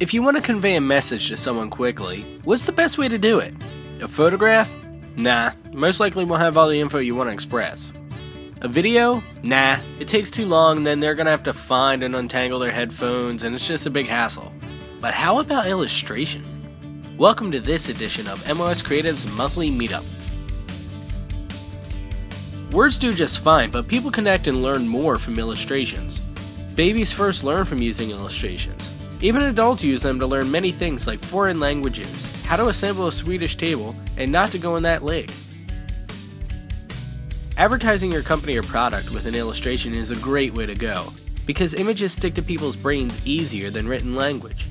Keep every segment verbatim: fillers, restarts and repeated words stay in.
If you want to convey a message to someone quickly, what's the best way to do it? A photograph? Nah, most likely won't have all the info you want to express. A video? Nah, it takes too long, then they're gonna have to find and untangle their headphones, and it's just a big hassle. But how about illustration? Welcome to this edition of M O S Creative's monthly meetup. Words do just fine, but people connect and learn more from illustrations. Babies first learn from using illustrations. Even adults use them to learn many things like foreign languages, how to assemble a Swedish table, and not to go in that lake. Advertising your company or product with an illustration is a great way to go, because images stick to people's brains easier than written language.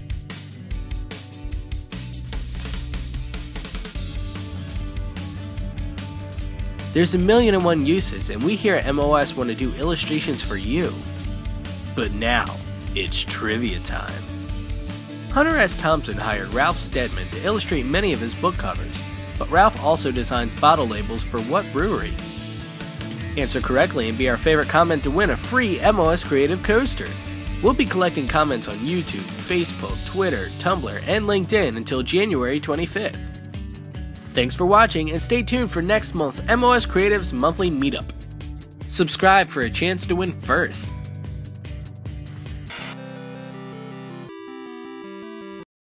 There's a million and one uses, and we here at M O S want to do illustrations for you. But now, it's trivia time. Hunter S. Thompson hired Ralph Steadman to illustrate many of his book covers, but Ralph also designs bottle labels for what brewery? Answer correctly and be our favorite comment to win a free M O S Creative coaster. We'll be collecting comments on YouTube, Facebook, Twitter, Tumblr, and LinkedIn until January twenty-fifth. Thanks for watching and stay tuned for next month's M O S Creative's monthly meetup. Subscribe for a chance to win first.